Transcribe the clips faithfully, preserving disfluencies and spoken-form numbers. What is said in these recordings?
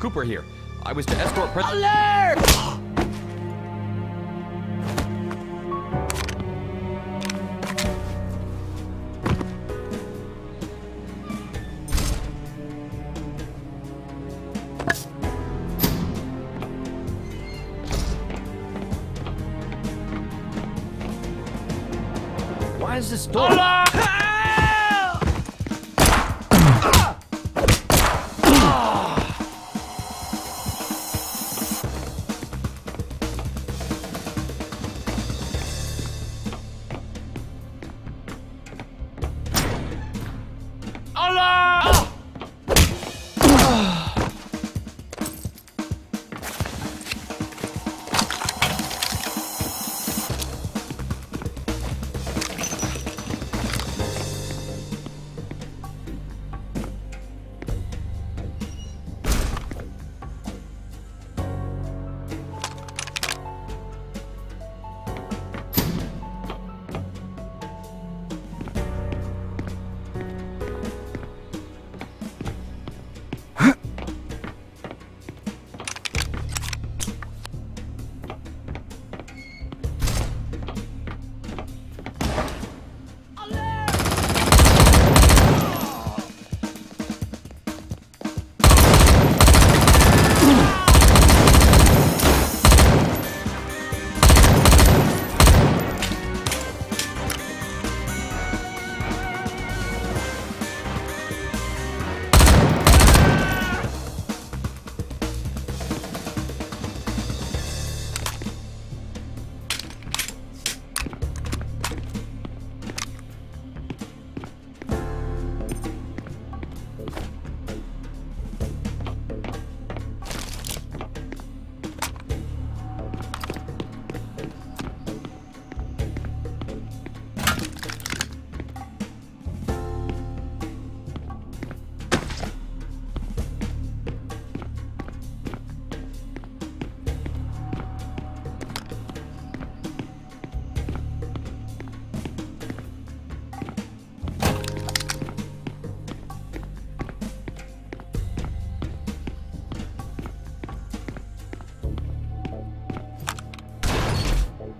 Cooper here. I was to escort President. Alert! This door. Hola!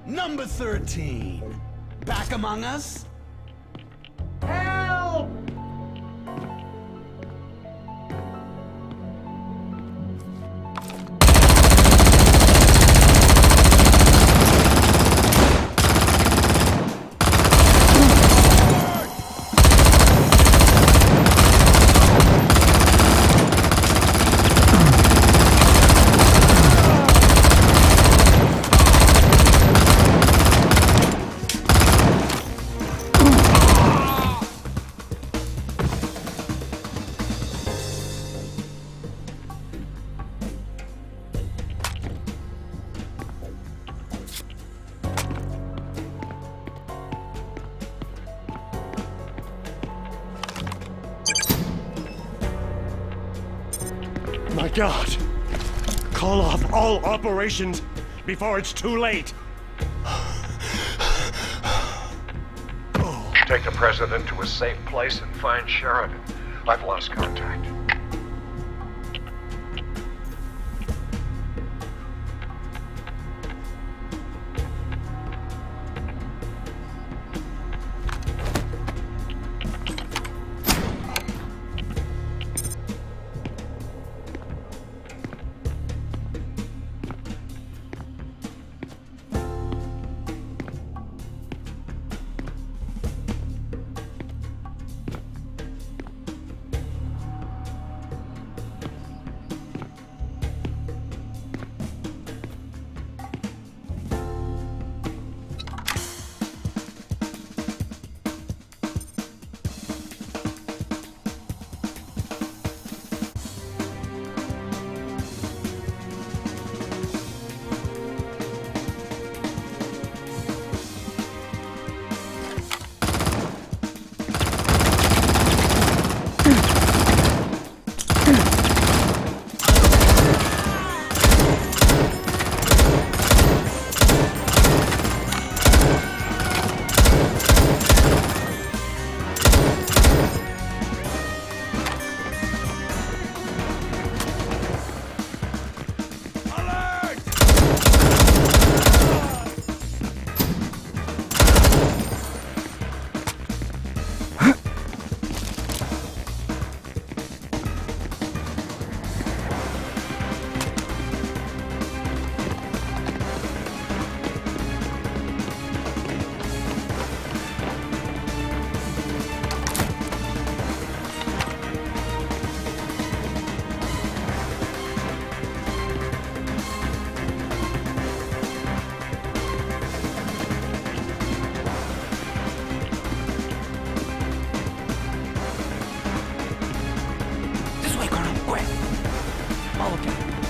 Number thirteen, back among us? Help! God, call off all operations before it's too late. Take the president to a safe place and find Sheridan. I've lost contact.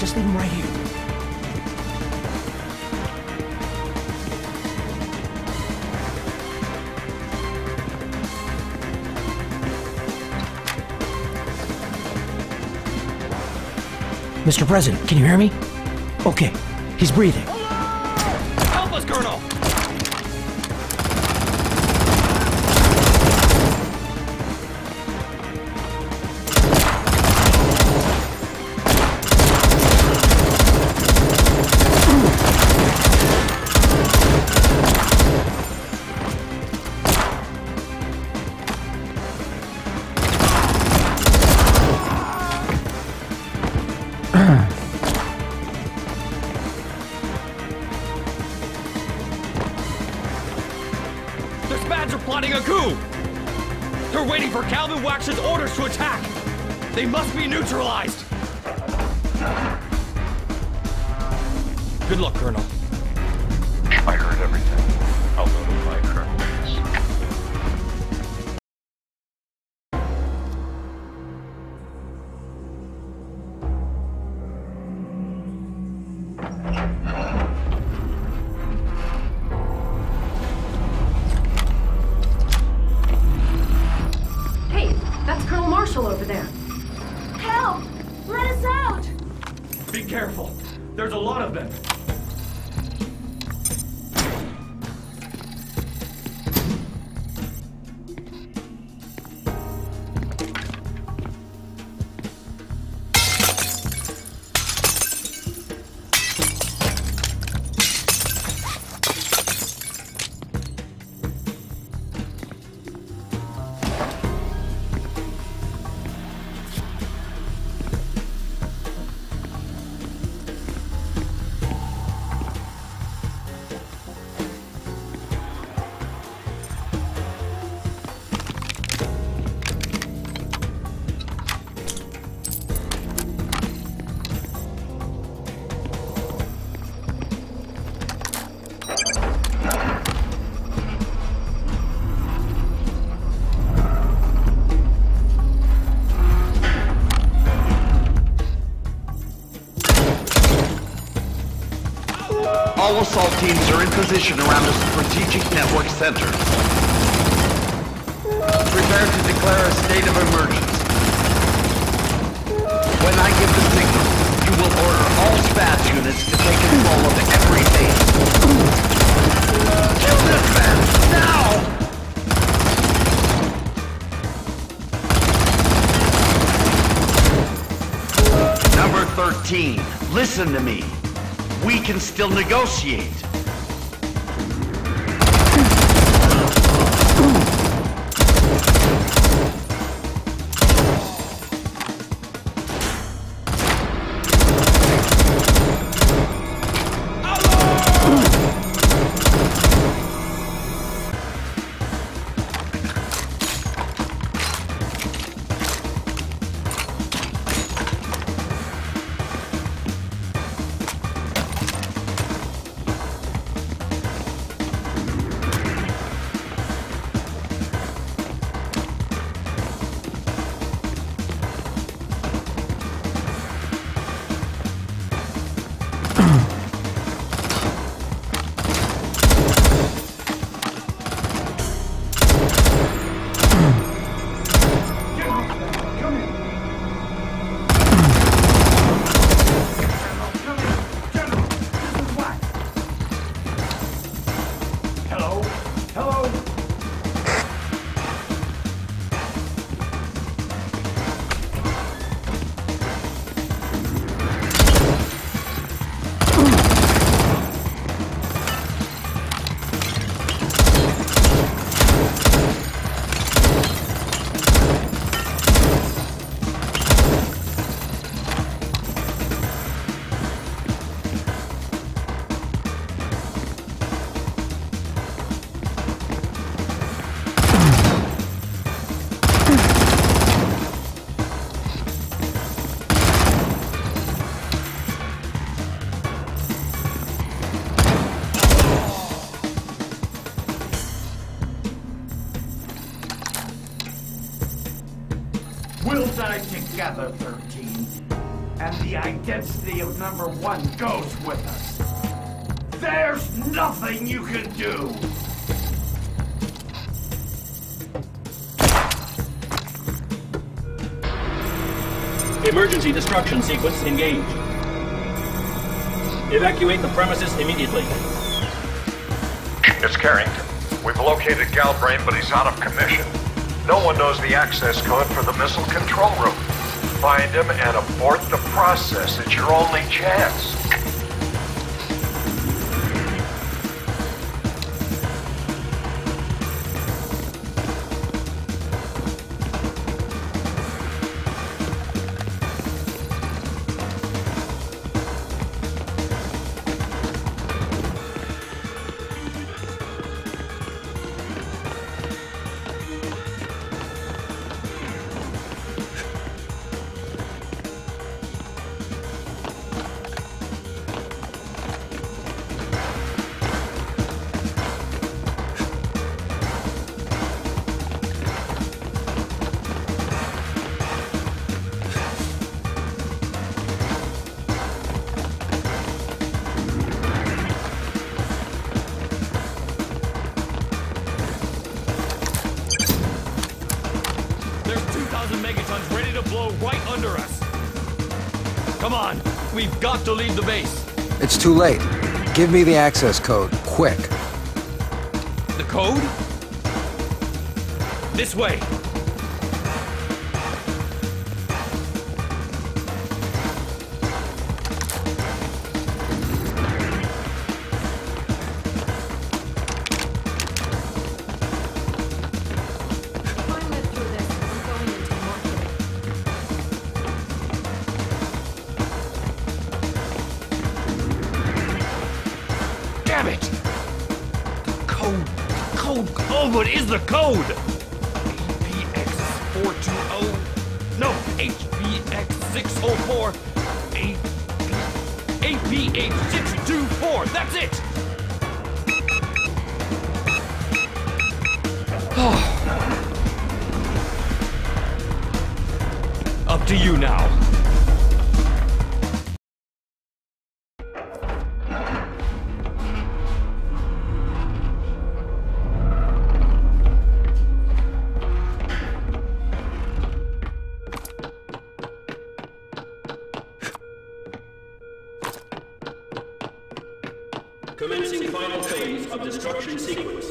Just leave him right here. Mister President, can you hear me? Okay, he's breathing. Help us, Colonel! They must be neutralized! Good luck, Colonel. I heard everything. I'll notify Colonel. Hey, that's Colonel Marshall over there. Help! Let us out! Be careful. There's a lot of them. All assault teams are in position around the strategic network centers. Prepare to declare a state of emergency. When I give the signal, you will order all SPAT units to take control of every base. Kill this man, now! Number thirteen, listen to me. We can still negotiate. We'll die together, thirteen. and the identity of number one goes with us. There's nothing you can do! Emergency destruction sequence engaged. Evacuate the premises immediately. It's Carrington. We've located Galbrain, but he's out of commission. No one knows the access code for the missile control room. Find him and abort the process. It's your only chance. We've got to leave the base. It's too late. Give me the access code, quick. The code? This way. What is the code? A P X four two zero. No, H P X six oh four. A P H six two four. That's it. Oh. Up to you now. Commencing final phase of destruction sequence.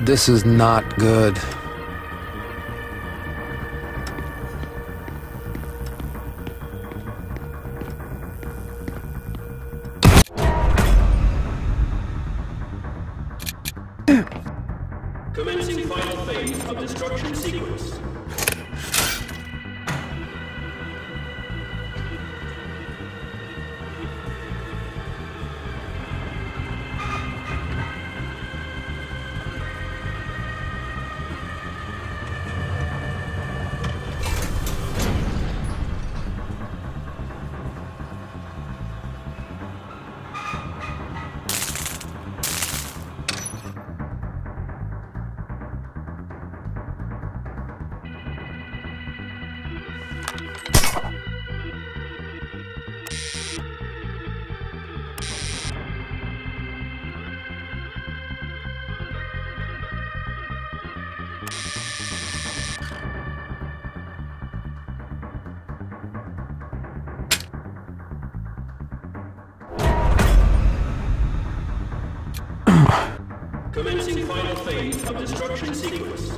This is not good. Commencing final phase of destruction sequence. Commencing final phase of destruction sequence.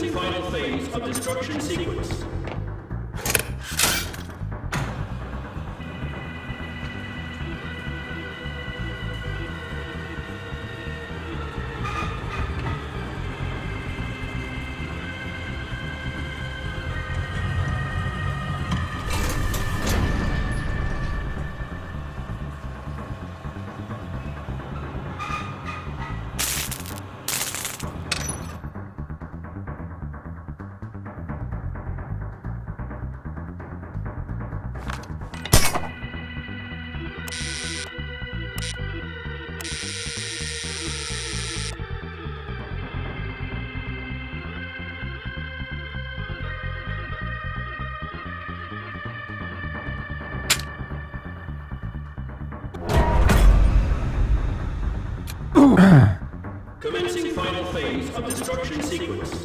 Commencing final phase of destruction sequence. Commencing final phase of destruction sequence.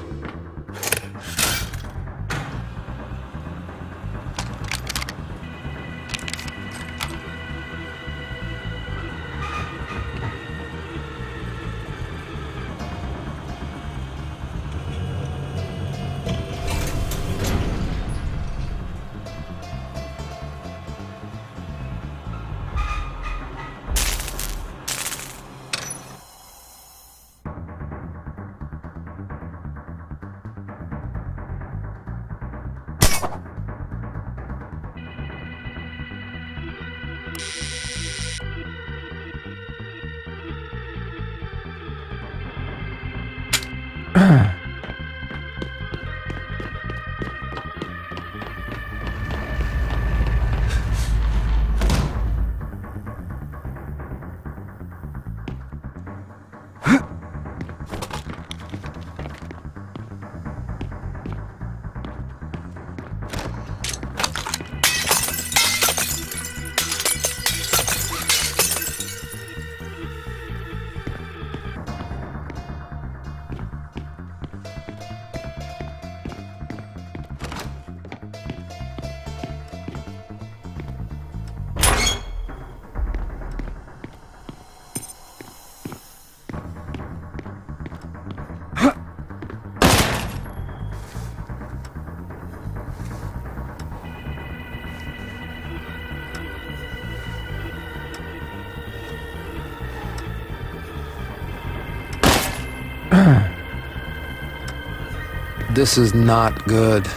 This is not good.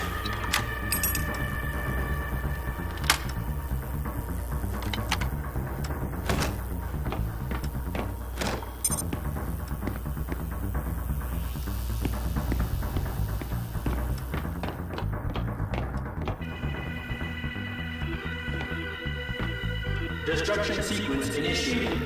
Destruction sequence initiated.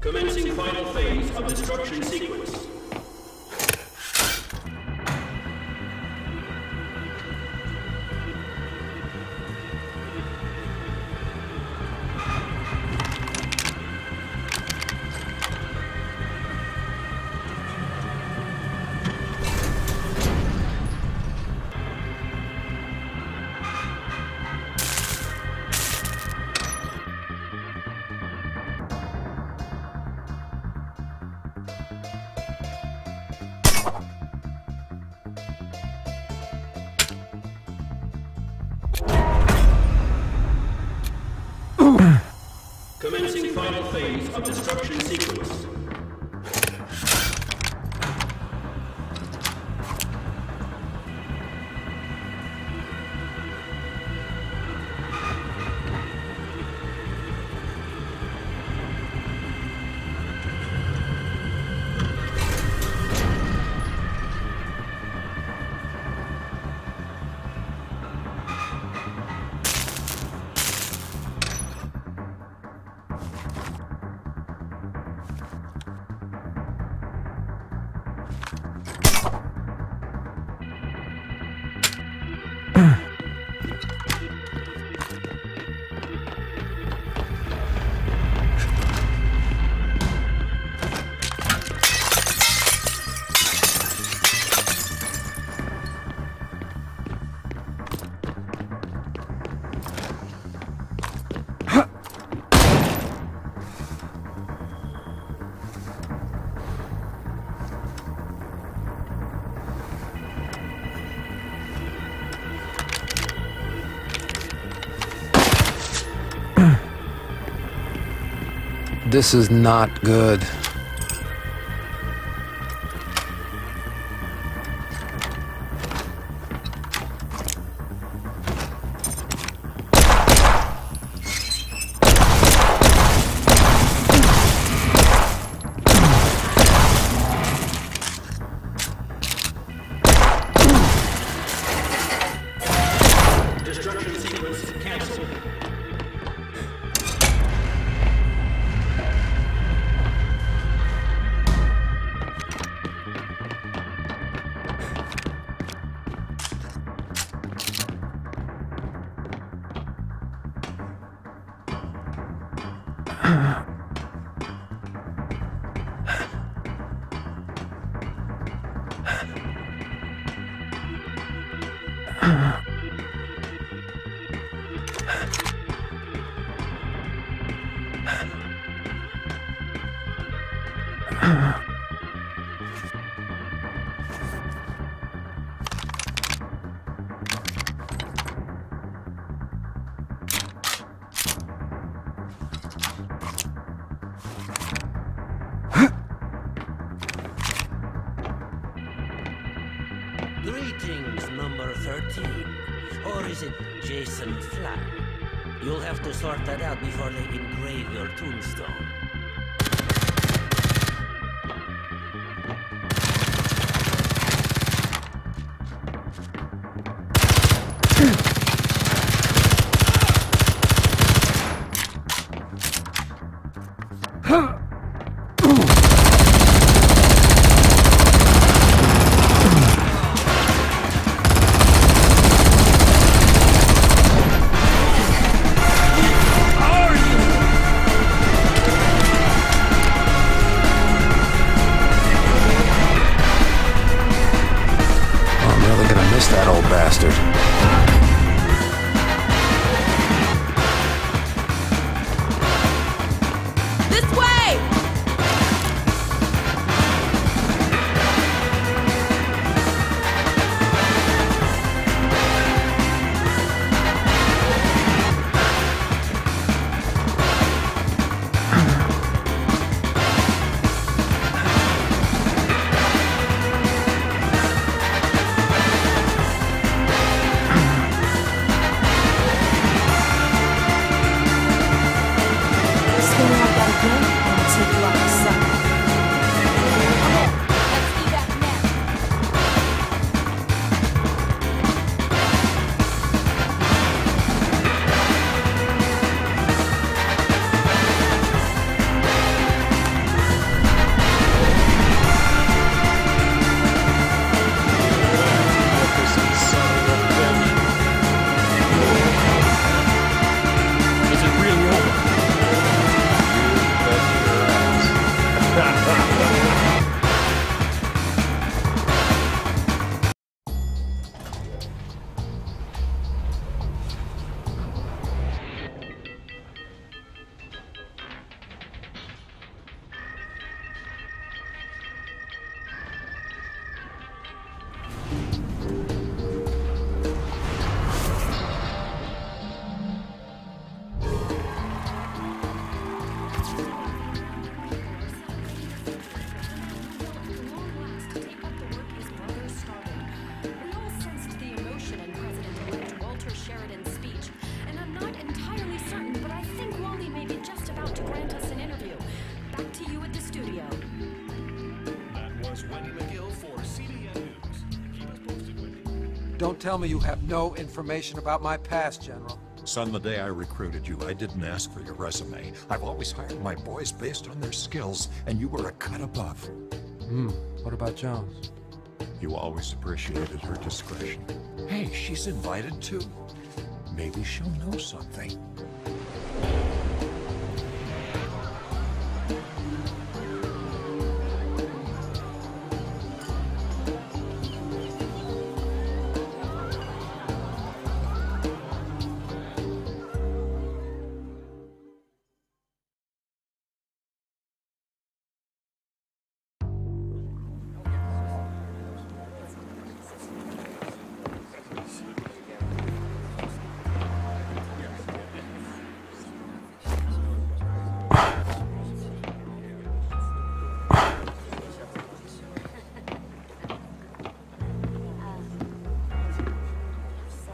Commencing final phase of destruction sequence. phase of destruction sequence. This is not good. Greetings, number thirteen. Or is it Jason Flack? You'll have to sort that out before they engrave your tombstone. Don't tell me you have no information about my past, General. Son, the day I recruited you, I didn't ask for your resume. I've always hired my boys based on their skills, and you were a cut above. Hmm. What about Jones? You always appreciated her discretion. Hey, she's invited too. Maybe she'll know something.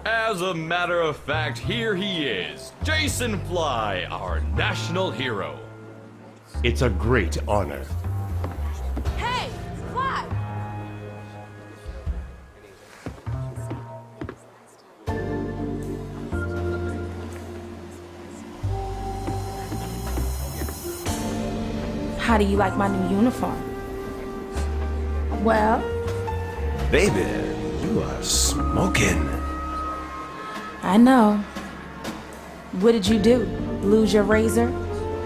As a matter of fact, here he is, Jason Fly, our national hero. It's a great honor. Hey, Fly! How do you like my new uniform? Well? Baby, you are smoking. I know. What did you do? Lose your razor?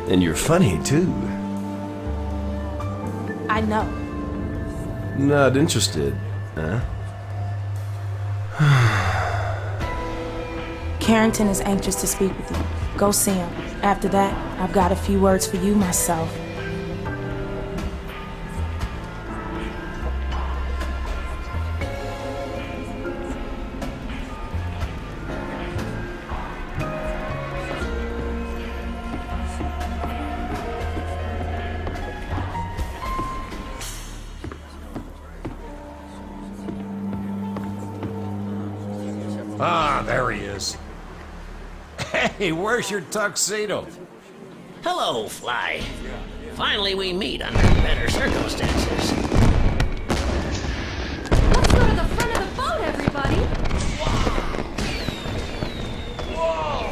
And you're funny, too. I know. Not interested, huh? Carrington is anxious to speak with you. Go see him. After that, I've got a few words for you myself. Ah, there he is. Hey, where's your tuxedo? Hello, Fly. Finally we meet under better circumstances. Let's go to the front of the boat, everybody! Whoa! Whoa!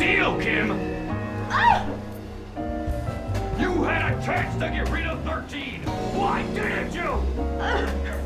deal, Kim! Ah! You had a chance to get rid of thirteen! Why didn't you? Ah.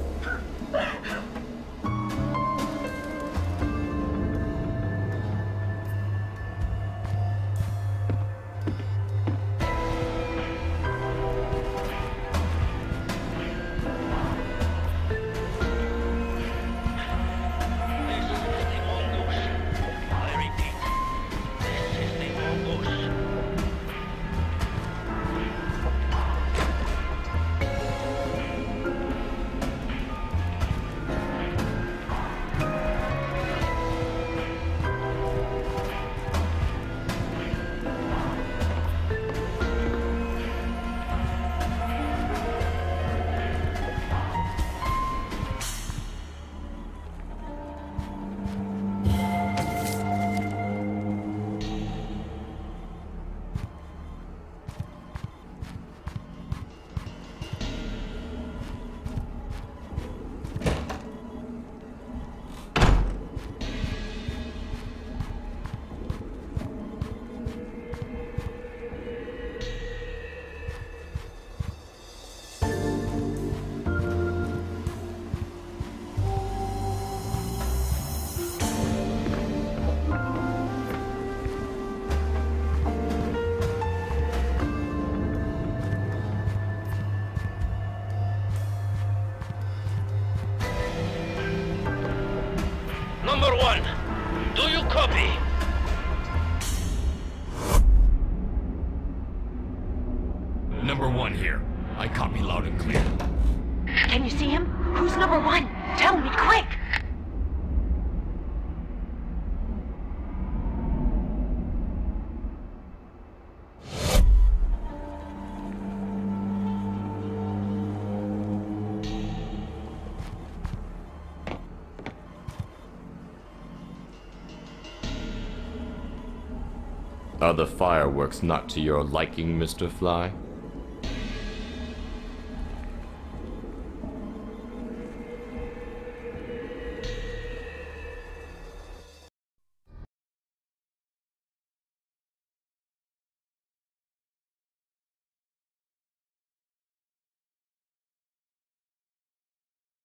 Are the fireworks not to your liking, Mister Fly?